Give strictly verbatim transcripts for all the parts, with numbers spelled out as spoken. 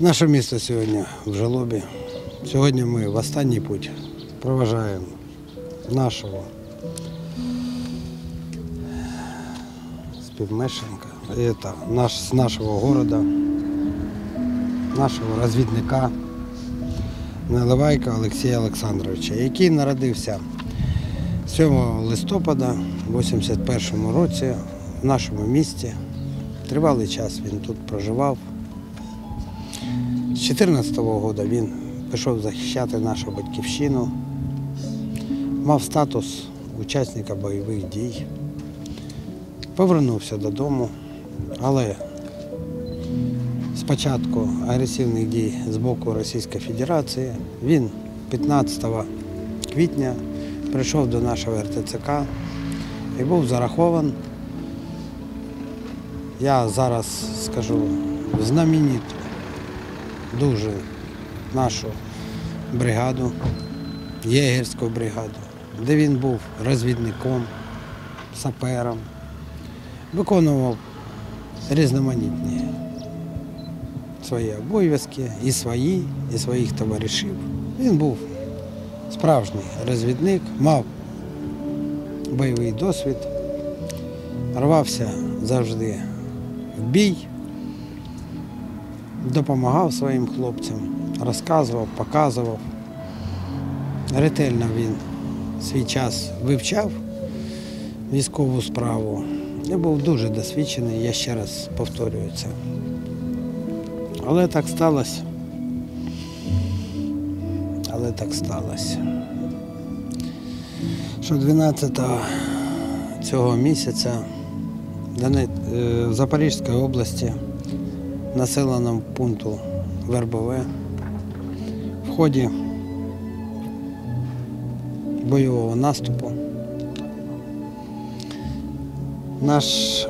Наше місто сьогодні в жалобі. Сьогодні ми в останній путь проважаємо нашого співмешканця, это наш, з нашого города, нашого розвідника Наливайка Олексія Олександровича, який народився сьомого листопада в тисяча дев'ятсот вісімдесят першому році в нашому місті. Тривалий час він тут проживав. З чотирнадцятого року він пішов захищати нашу батьківщину, мав статус учасника бойових дій, повернувся додому, але з початку агресивних дій з боку Російської Федерації він п'ятнадцятого квітня прийшов до нашого Р Т Ц К і був зарахований, я зараз скажу, в знамениту дуже нашу бригаду, ягерську бригаду, де він був розвідником, сапером, виконував різноманітні свої обов'язки, і свої, і своїх товаришів. Він був справжній розвідник, мав бойовий досвід, рвався завжди в бій, допомагав своїм хлопцям, розказував, показував. Ретельно він свій час вивчав військову справу і був дуже досвідчений, я ще раз повторюю це. Але так сталося. Але так сталося, що дванадцятого цього місяця в Запорізькій області населеному пункту Вербове в ході бойового наступу наш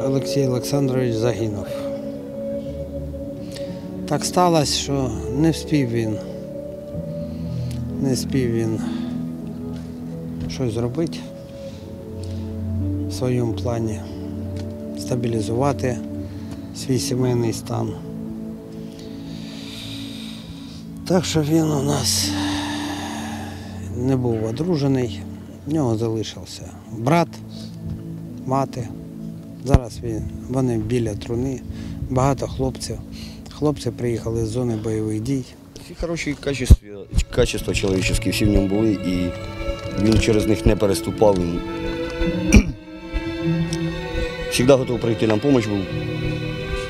Олексій Олександрович загинув. Так сталося, що не встиг він, не встиг він щось зробити в своєму плані, стабілізувати свій сімейний стан. Так що він у нас не був одружений, в нього залишився брат, мати. Зараз він, вони біля труни, багато хлопців. Хлопці приїхали з зони бойових дій. Всі хороші качества чоловічі, всі в ньому були, і він через них не переступав. Він завжди готовий прийти нам допомогу, був,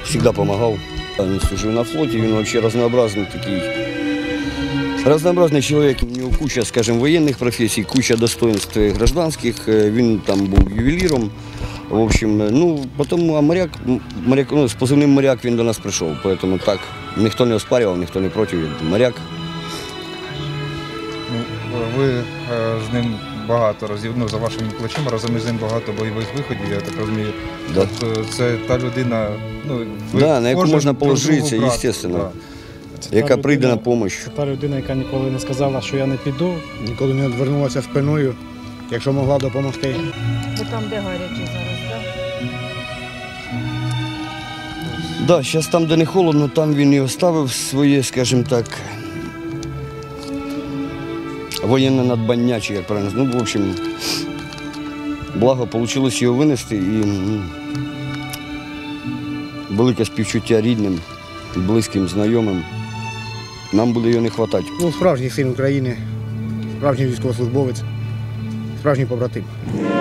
завжди допомагав. Він служив на флоті, він взагалі разнообразний такий. Разнообразний чоловік, у нього куча, скажімо, воєнних професій, куча достоинств гражданських, він там був ювеліром. В общем, ну, потім, а моряк, моряк, ну, з позивним моряк він до нас прийшов, тому так, ніхто не оспарював, ніхто не проти, моряк. Ви е, з ним багато разів, ну, за вашими плечима, разом із ним багато бойових виходів, я так розумію. Да. От, це та людина, ну, да, на яку можна положитися, естественно. Да. Це яка прийде на допомогу. Це та людина, яка ніколи не сказала, що я не піду, ніколи не відвернулася спиною, якщо могла допомогти. Ви там де гаряче зараз, так? Да? Так, да, зараз там, де не холодно, там він і оставив своє, скажімо так, воєнне надбання, чи як правильно. Ну, в общем, благо, вийшло його винести і велике співчуття рідним, близьким, знайомим. Нам буде його не вистачати. Ну, справжній син України, справжній військовослужбовець, справжній побратим.